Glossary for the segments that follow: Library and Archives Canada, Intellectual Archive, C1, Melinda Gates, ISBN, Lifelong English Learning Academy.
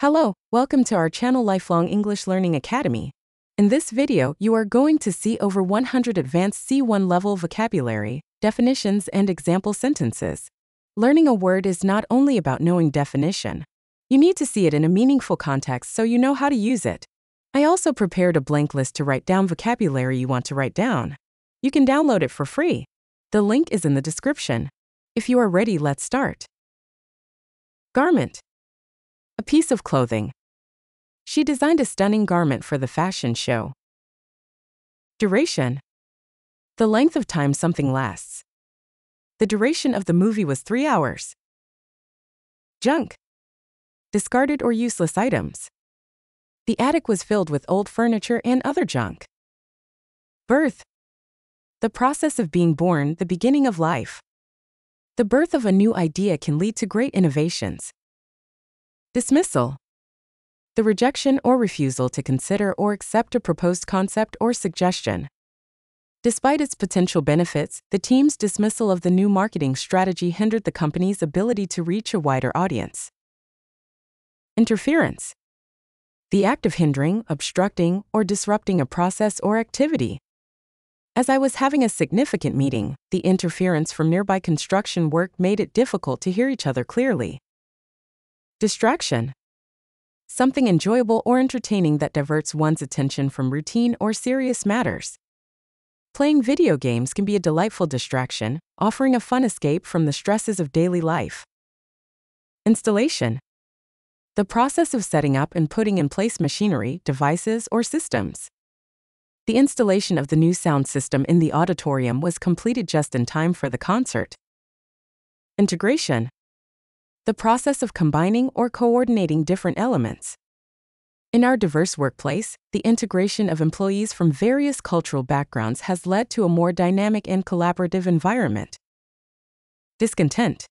Hello, welcome to our channel Lifelong English Learning Academy. In this video, you are going to see over 100 advanced C1 level vocabulary, definitions, and example sentences. Learning a word is not only about knowing definition. You need to see it in a meaningful context so you know how to use it. I also prepared a blank list to write down vocabulary you want to write down. You can download it for free. The link is in the description. If you are ready, let's start. Garment. A piece of clothing. She designed a stunning garment for the fashion show. Duration. The length of time something lasts. The duration of the movie was 3 hours. Junk. Discarded or useless items. The attic was filled with old furniture and other junk. Birth. The process of being born, the beginning of life. The birth of a new idea can lead to great innovations. Dismissal. The rejection or refusal to consider or accept a proposed concept or suggestion. Despite its potential benefits, the team's dismissal of the new marketing strategy hindered the company's ability to reach a wider audience. Interference. The act of hindering, obstructing, or disrupting a process or activity. As I was having a significant meeting, the interference from nearby construction work made it difficult to hear each other clearly. Distraction. Something enjoyable or entertaining that diverts one's attention from routine or serious matters. Playing video games can be a delightful distraction, offering a fun escape from the stresses of daily life. Installation. The process of setting up and putting in place machinery, devices, or systems. The installation of the new sound system in the auditorium was completed just in time for the concert. Integration. The process of combining or coordinating different elements. In our diverse workplace, the integration of employees from various cultural backgrounds has led to a more dynamic and collaborative environment. Discontent.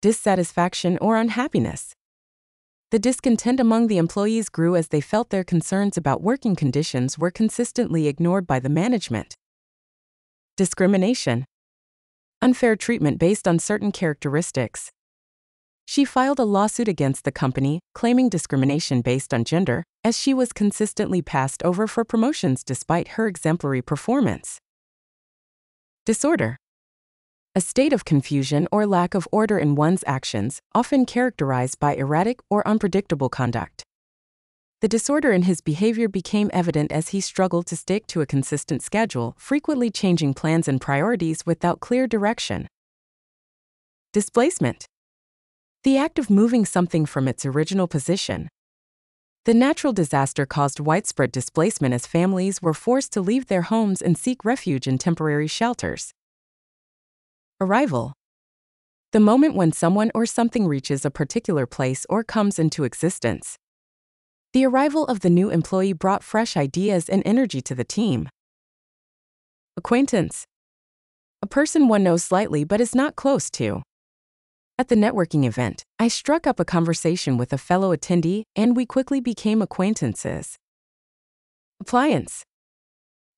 Dissatisfaction or unhappiness. The discontent among the employees grew as they felt their concerns about working conditions were consistently ignored by the management. Discrimination. Unfair treatment based on certain characteristics. She filed a lawsuit against the company, claiming discrimination based on gender, as she was consistently passed over for promotions despite her exemplary performance. Disorder. A state of confusion or lack of order in one's actions, often characterized by erratic or unpredictable conduct. The disorder in his behavior became evident as he struggled to stick to a consistent schedule, frequently changing plans and priorities without clear direction. Displacement. The act of moving something from its original position. The natural disaster caused widespread displacement as families were forced to leave their homes and seek refuge in temporary shelters. Arrival. The moment when someone or something reaches a particular place or comes into existence. The arrival of the new employee brought fresh ideas and energy to the team. Acquaintance. A person one knows slightly but is not close to. At the networking event, I struck up a conversation with a fellow attendee, and we quickly became acquaintances. Appliance.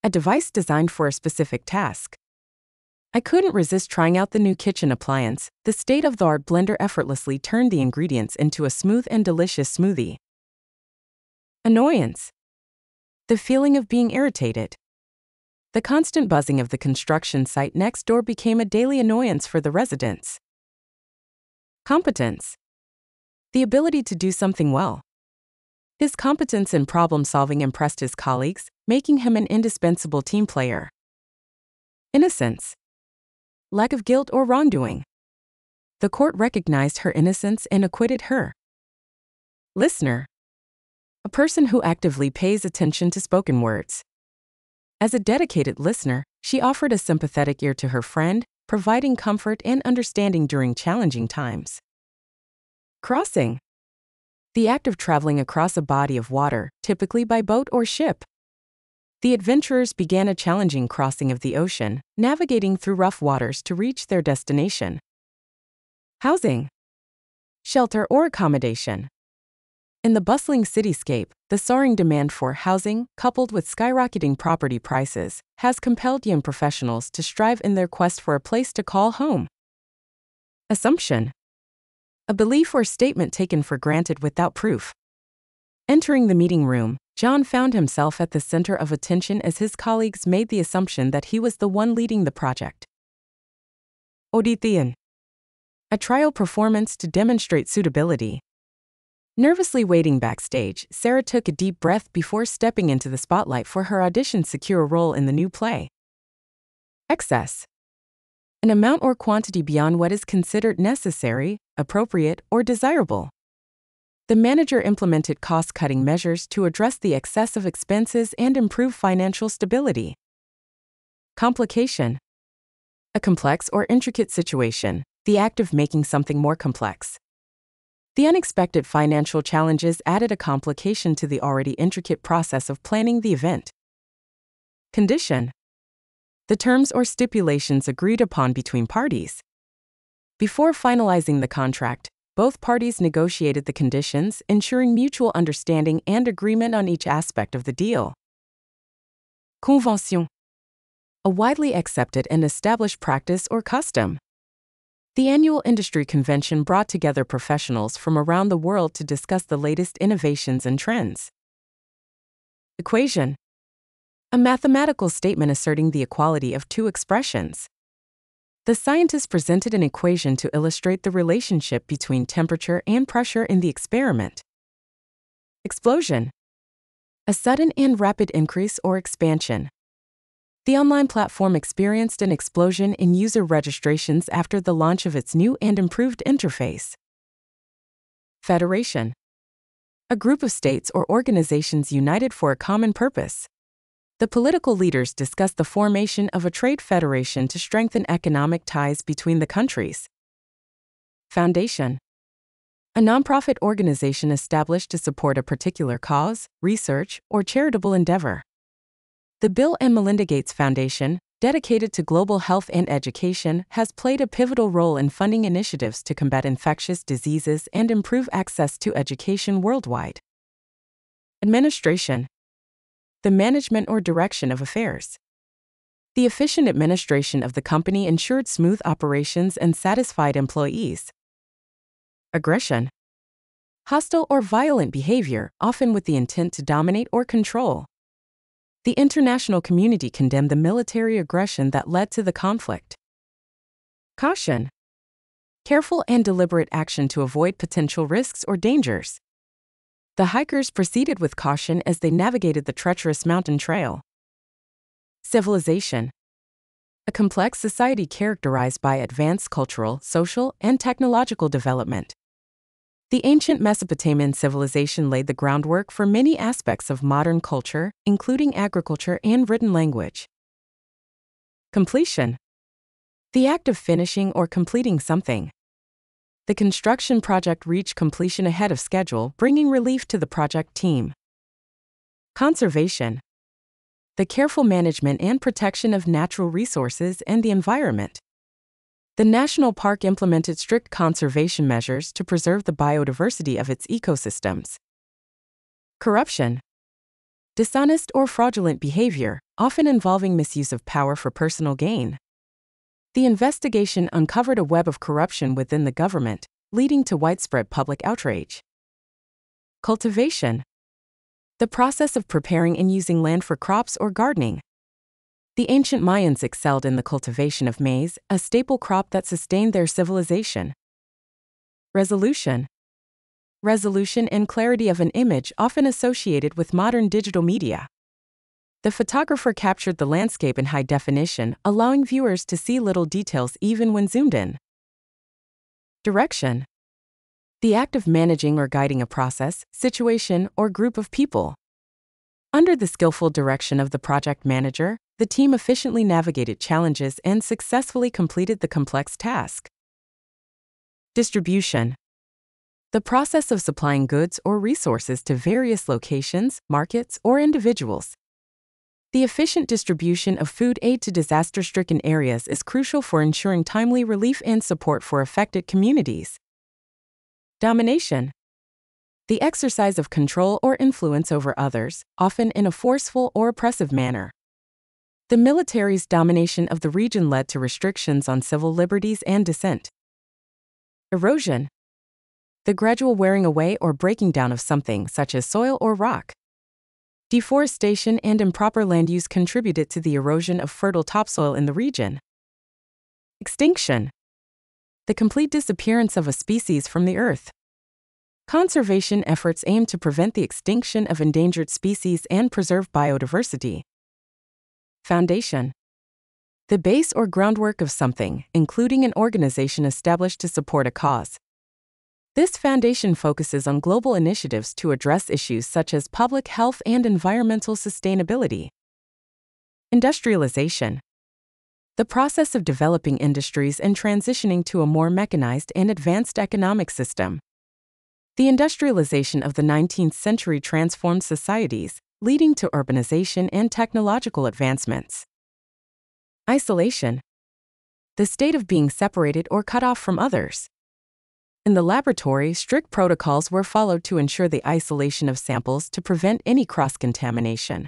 A device designed for a specific task. I couldn't resist trying out the new kitchen appliance. The state-of-the-art blender effortlessly turned the ingredients into a smooth and delicious smoothie. Annoyance. The feeling of being irritated. The constant buzzing of the construction site next door became a daily annoyance for the residents. Competence. The ability to do something well. His competence in problem-solving impressed his colleagues, making him an indispensable team player. Innocence. Lack of guilt or wrongdoing. The court recognized her innocence and acquitted her. Listener. A person who actively pays attention to spoken words. As a dedicated listener, she offered a sympathetic ear to her friend, providing comfort and understanding during challenging times. Crossing. The act of traveling across a body of water, typically by boat or ship. The adventurers began a challenging crossing of the ocean, navigating through rough waters to reach their destination. Housing. Shelter or accommodation. In the bustling cityscape, the soaring demand for housing, coupled with skyrocketing property prices, has compelled young professionals to strive in their quest for a place to call home. Assumption. a belief or statement taken for granted without proof. Entering the meeting room, John found himself at the center of attention as his colleagues made the assumption that he was the one leading the project. Audition. A trial performance to demonstrate suitability. Nervously waiting backstage, Sarah took a deep breath before stepping into the spotlight for her audition to secure a role in the new play. Excess. An amount or quantity beyond what is considered necessary, appropriate, or desirable. The manager implemented cost-cutting measures to address the excess of expenses and improve financial stability. Complication. A complex or intricate situation, the act of making something more complex. The unexpected financial challenges added a complication to the already intricate process of planning the event. Condition. The terms or stipulations agreed upon between parties. Before finalizing the contract, both parties negotiated the conditions, ensuring mutual understanding and agreement on each aspect of the deal. Convention. A widely accepted and established practice or custom. The annual industry convention brought together professionals from around the world to discuss the latest innovations and trends. Equation. A mathematical statement asserting the equality of two expressions. The scientists presented an equation to illustrate the relationship between temperature and pressure in the experiment. Explosion. A sudden and rapid increase or expansion. The online platform experienced an explosion in user registrations after the launch of its new and improved interface. Federation. A group of states or organizations united for a common purpose. The political leaders discussed the formation of a trade federation to strengthen economic ties between the countries. Foundation. A nonprofit organization established to support a particular cause, research, or charitable endeavor. The Bill and Melinda Gates Foundation, dedicated to global health and education, has played a pivotal role in funding initiatives to combat infectious diseases and improve access to education worldwide. Administration. The management or direction of affairs. The efficient administration of the company ensured smooth operations and satisfied employees. Aggression. Hostile or violent behavior, often with the intent to dominate or control. The international community condemned the military aggression that led to the conflict. Caution. Careful and deliberate action to avoid potential risks or dangers. The hikers proceeded with caution as they navigated the treacherous mountain trail. Civilization. A complex society characterized by advanced cultural, social, and technological development. The ancient Mesopotamian civilization laid the groundwork for many aspects of modern culture, including agriculture and written language. Completion. The act of finishing or completing something. The construction project reached completion ahead of schedule, bringing relief to the project team. Conservation. The careful management and protection of natural resources and the environment. The national park implemented strict conservation measures to preserve the biodiversity of its ecosystems. Corruption. Dishonest or fraudulent behavior, often involving misuse of power for personal gain. The investigation uncovered a web of corruption within the government, leading to widespread public outrage. Cultivation. The process of preparing and using land for crops or gardening. The ancient Mayans excelled in the cultivation of maize, a staple crop that sustained their civilization. Resolution. Resolution and clarity of an image often associated with modern digital media. The photographer captured the landscape in high definition, allowing viewers to see little details even when zoomed in. Direction. The act of managing or guiding a process, situation, or group of people. Under the skillful direction of the project manager, the team efficiently navigated challenges and successfully completed the complex task. Distribution. The process of supplying goods or resources to various locations, markets, or individuals. The efficient distribution of food aid to disaster-stricken areas is crucial for ensuring timely relief and support for affected communities. Domination. The exercise of control or influence over others, often in a forceful or oppressive manner. The military's domination of the region led to restrictions on civil liberties and dissent. Erosion. the gradual wearing away or breaking down of something, such as soil or rock. Deforestation and improper land use contributed to the erosion of fertile topsoil in the region. Extinction: the complete disappearance of a species from the earth. Conservation efforts aim to prevent the extinction of endangered species and preserve biodiversity. Foundation: the base or groundwork of something, including an organization established to support a cause. This foundation focuses on global initiatives to address issues such as public health and environmental sustainability. Industrialization: the process of developing industries and transitioning to a more mechanized and advanced economic system. The industrialization of the 19th century transformed societies, leading to urbanization and technological advancements. Isolation: the state of being separated or cut off from others. In the laboratory, strict protocols were followed to ensure the isolation of samples to prevent any cross-contamination.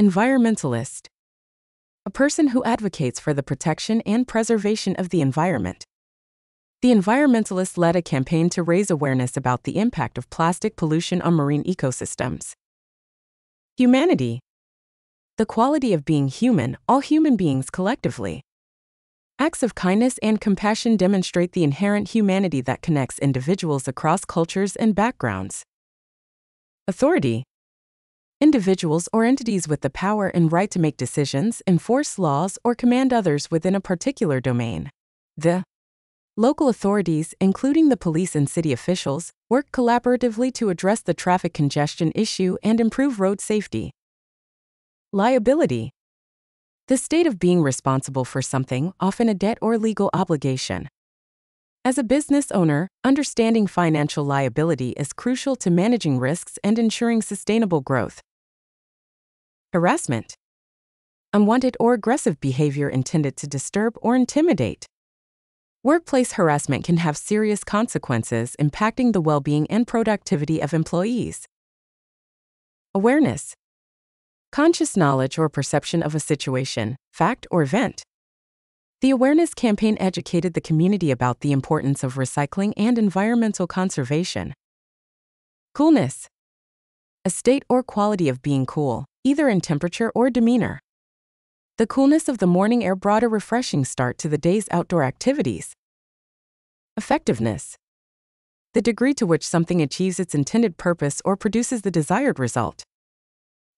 Environmentalist: a person who advocates for the protection and preservation of the environment. The environmentalists led a campaign to raise awareness about the impact of plastic pollution on marine ecosystems. Humanity: the quality of being human, all human beings collectively. Acts of kindness and compassion demonstrate the inherent humanity that connects individuals across cultures and backgrounds. Authority: individuals or entities with the power and right to make decisions, enforce laws, or command others within a particular domain. The local authorities, including the police and city officials, work collaboratively to address the traffic congestion issue and improve road safety. Liability: the state of being responsible for something, often a debt or legal obligation. As a business owner, understanding financial liability is crucial to managing risks and ensuring sustainable growth. Harassment: unwanted or aggressive behavior intended to disturb or intimidate. Workplace harassment can have serious consequences, impacting the well-being and productivity of employees. Awareness: conscious knowledge or perception of a situation, fact, or event. The awareness campaign educated the community about the importance of recycling and environmental conservation. Coolness: a state or quality of being cool, either in temperature or demeanor. The coolness of the morning air brought a refreshing start to the day's outdoor activities. Effectiveness: the degree to which something achieves its intended purpose or produces the desired result.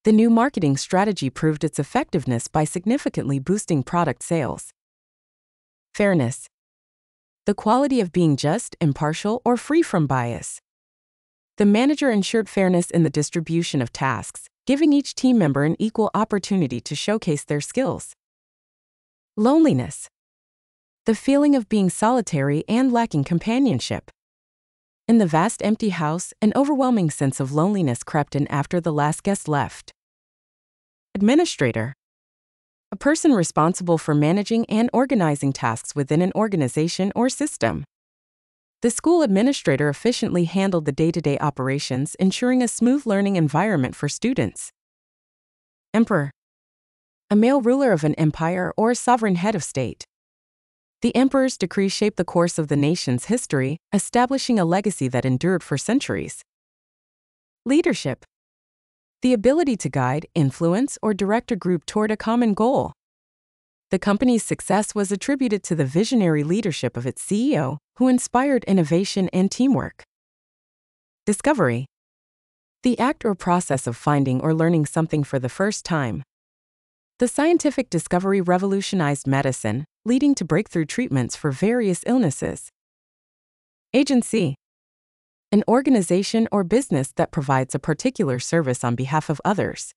The new marketing strategy proved its effectiveness by significantly boosting product sales. Fairness: the quality of being just, impartial, or free from bias. The manager ensured fairness in the distribution of tasks, giving each team member an equal opportunity to showcase their skills. Loneliness: the feeling of being solitary and lacking companionship. In the vast empty house, an overwhelming sense of loneliness crept in after the last guest left. Administrator: a person responsible for managing and organizing tasks within an organization or system. The school administrator efficiently handled the day-to-day operations, ensuring a smooth learning environment for students. Emperor: a male ruler of an empire or sovereign head of state. The emperor's decree shaped the course of the nation's history, establishing a legacy that endured for centuries. Leadership: the ability to guide, influence, or direct a group toward a common goal. The company's success was attributed to the visionary leadership of its CEO, who inspired innovation and teamwork. Discovery: the act or process of finding or learning something for the first time. The scientific discovery revolutionized medicine, leading to breakthrough treatments for various illnesses. Agency: an organization or business that provides a particular service on behalf of others.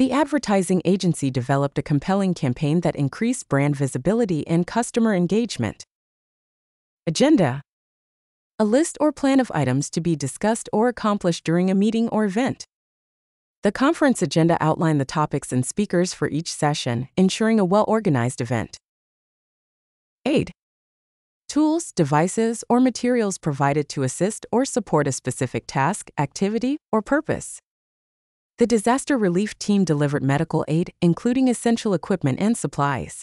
The advertising agency developed a compelling campaign that increased brand visibility and customer engagement. Agenda: a list or plan of items to be discussed or accomplished during a meeting or event. The conference agenda outlined the topics and speakers for each session, ensuring a well-organized event. Aid: tools, devices, or materials provided to assist or support a specific task, activity, or purpose. The disaster relief team delivered medical aid, including essential equipment and supplies.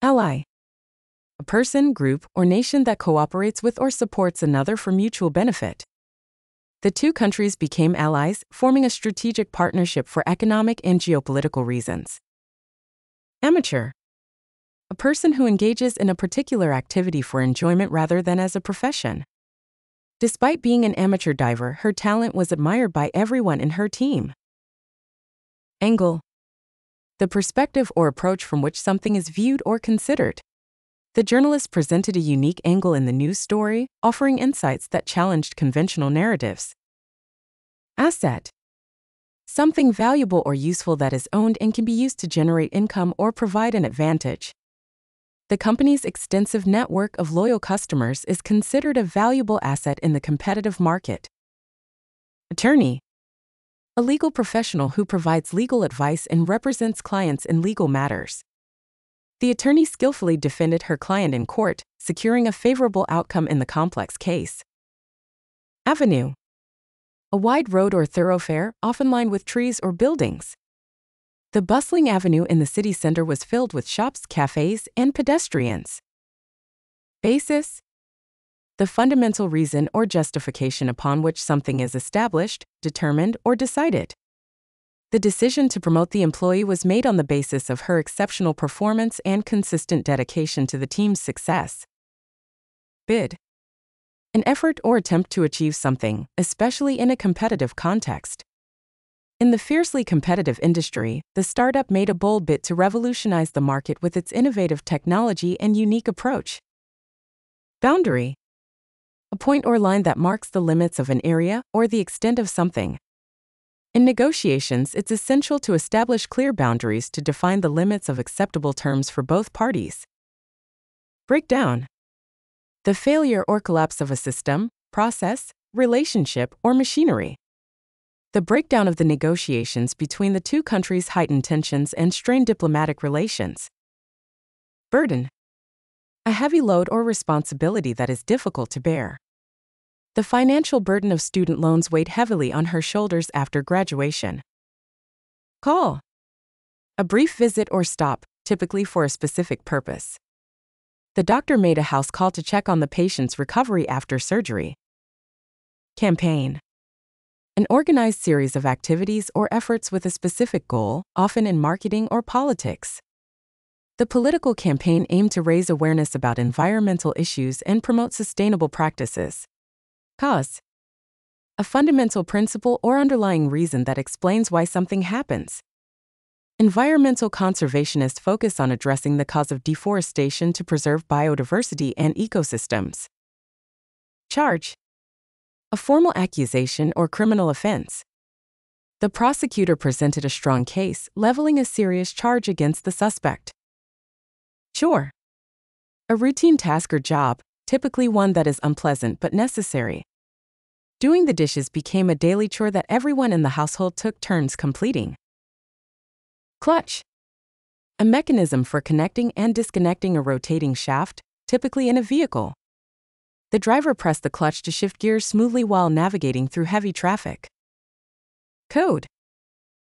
Ally: a person, group, or nation that cooperates with or supports another for mutual benefit. The two countries became allies, forming a strategic partnership for economic and geopolitical reasons. Amateur. A person who engages in a particular activity for enjoyment rather than as a profession. Despite being an amateur diver, her talent was admired by everyone in her team. Angle. The perspective or approach from which something is viewed or considered. The journalist presented a unique angle in the news story, offering insights that challenged conventional narratives. Asset. Something valuable or useful that is owned and can be used to generate income or provide an advantage. The company's extensive network of loyal customers is considered a valuable asset in the competitive market. Attorney. A legal professional who provides legal advice and represents clients in legal matters. The attorney skillfully defended her client in court, securing a favorable outcome in the complex case. Avenue. A wide road or thoroughfare, often lined with trees or buildings. The bustling avenue in the city center was filled with shops, cafes, and pedestrians. Basis. The fundamental reason or justification upon which something is established, determined, or decided. The decision to promote the employee was made on the basis of her exceptional performance and consistent dedication to the team's success. Bid. An effort or attempt to achieve something, especially in a competitive context. In the fiercely competitive industry, the startup made a bold bid to revolutionize the market with its innovative technology and unique approach. Boundary. A point or line that marks the limits of an area or the extent of something. In negotiations, it's essential to establish clear boundaries to define the limits of acceptable terms for both parties. Breakdown. The failure or collapse of a system, process, relationship, or machinery. The breakdown of the negotiations between the two countries heightened tensions and strained diplomatic relations. Burden. A heavy load or responsibility that is difficult to bear. The financial burden of student loans weighed heavily on her shoulders after graduation. Call. A brief visit or stop, typically for a specific purpose. The doctor made a house call to check on the patient's recovery after surgery. Campaign. An organized series of activities or efforts with a specific goal, often in marketing or politics. The political campaign aimed to raise awareness about environmental issues and promote sustainable practices. Cause. A fundamental principle or underlying reason that explains why something happens. Environmental conservationists focus on addressing the cause of deforestation to preserve biodiversity and ecosystems. Charge. A formal accusation or criminal offense. The prosecutor presented a strong case, leveling a serious charge against the suspect. Chore. A routine task or job, typically one that is unpleasant but necessary. Doing the dishes became a daily chore that everyone in the household took turns completing. Clutch. A mechanism for connecting and disconnecting a rotating shaft, typically in a vehicle. The driver pressed the clutch to shift gears smoothly while navigating through heavy traffic. Code.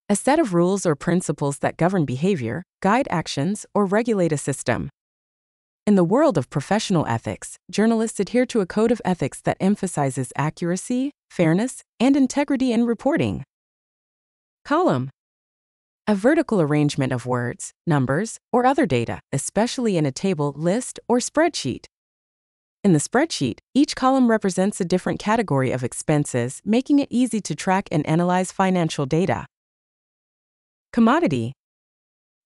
A set of rules or principles that govern behavior, guide actions, or regulate a system. In the world of professional ethics, journalists adhere to a code of ethics that emphasizes accuracy, fairness, and integrity in reporting. Column. A vertical arrangement of words, numbers, or other data, especially in a table, list, or spreadsheet. In the spreadsheet, each column represents a different category of expenses, making it easy to track and analyze financial data. Commodity.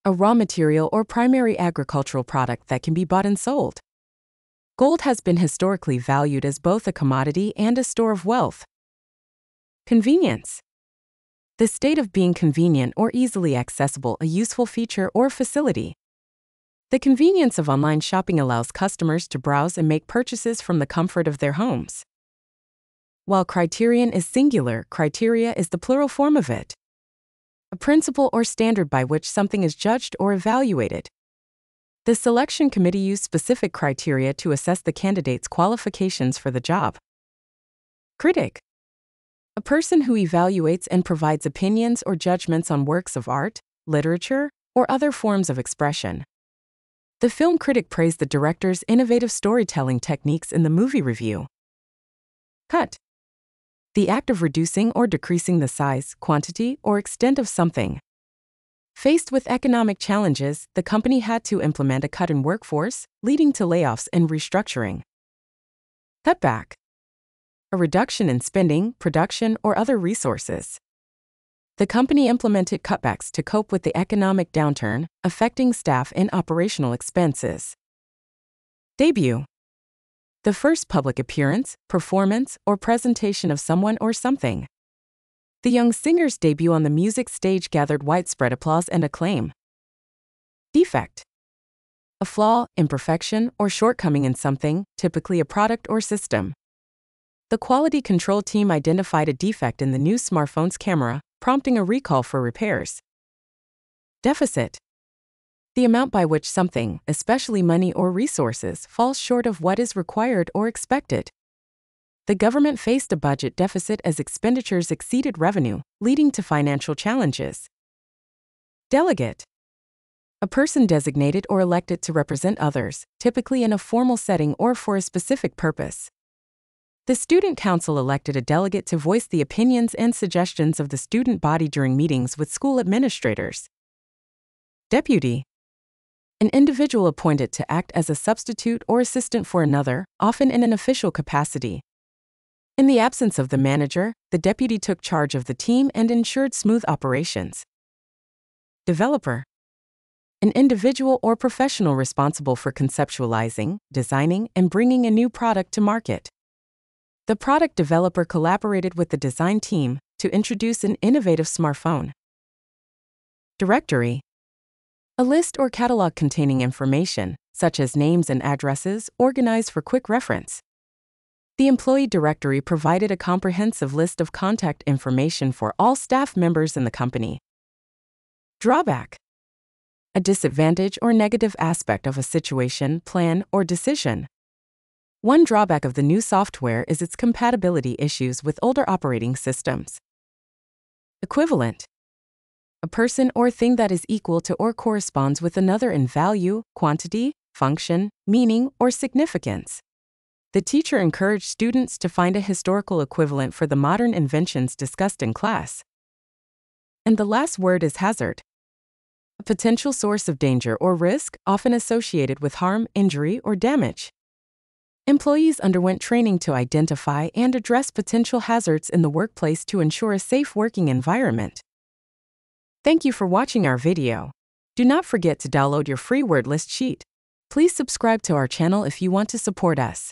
A raw material or primary agricultural product that can be bought and sold. Gold has been historically valued as both a commodity and a store of wealth. Convenience. The state of being convenient or easily accessible, a useful feature or facility. The convenience of online shopping allows customers to browse and make purchases from the comfort of their homes. While criterion is singular, criteria is the plural form of it. A principle or standard by which something is judged or evaluated. The selection committee used specific criteria to assess the candidate's qualifications for the job. Critic. A person who evaluates and provides opinions or judgments on works of art, literature, or other forms of expression. The film critic praised the director's innovative storytelling techniques in the movie review. Cut. The act of reducing or decreasing the size, quantity, or extent of something. Faced with economic challenges, the company had to implement a cut in workforce, leading to layoffs and restructuring. Cutback. A reduction in spending, production, or other resources. The company implemented cutbacks to cope with the economic downturn, affecting staff and operational expenses. Debut. The first public appearance, performance, or presentation of someone or something. The young singer's debut on the music stage gathered widespread applause and acclaim. Defect. A flaw, imperfection, or shortcoming in something, typically a product or system. The quality control team identified a defect in the new smartphone's camera, prompting a recall for repairs. Deficit. The amount by which something, especially money or resources, falls short of what is required or expected. The government faced a budget deficit as expenditures exceeded revenue, leading to financial challenges. Delegate. A person designated or elected to represent others, typically in a formal setting or for a specific purpose. The student council elected a delegate to voice the opinions and suggestions of the student body during meetings with school administrators. Deputy. An individual appointed to act as a substitute or assistant for another, often in an official capacity. In the absence of the manager, the deputy took charge of the team and ensured smooth operations. Developer. An individual or professional responsible for conceptualizing, designing, and bringing a new product to market. The product developer collaborated with the design team to introduce an innovative smartphone. Directory. A list or catalog containing information, such as names and addresses, organized for quick reference. The employee directory provided a comprehensive list of contact information for all staff members in the company. Drawback. A disadvantage or negative aspect of a situation, plan, or decision. One drawback of the new software is its compatibility issues with older operating systems. Equivalent. A person or thing that is equal to or corresponds with another in value, quantity, function, meaning, or significance. The teacher encouraged students to find a historical equivalent for the modern inventions discussed in class. And the last word is hazard. A potential source of danger or risk, often associated with harm, injury, or damage. Employees underwent training to identify and address potential hazards in the workplace to ensure a safe working environment. Thank you for watching our video. Do not forget to download your free word list sheet. Please subscribe to our channel if you want to support us.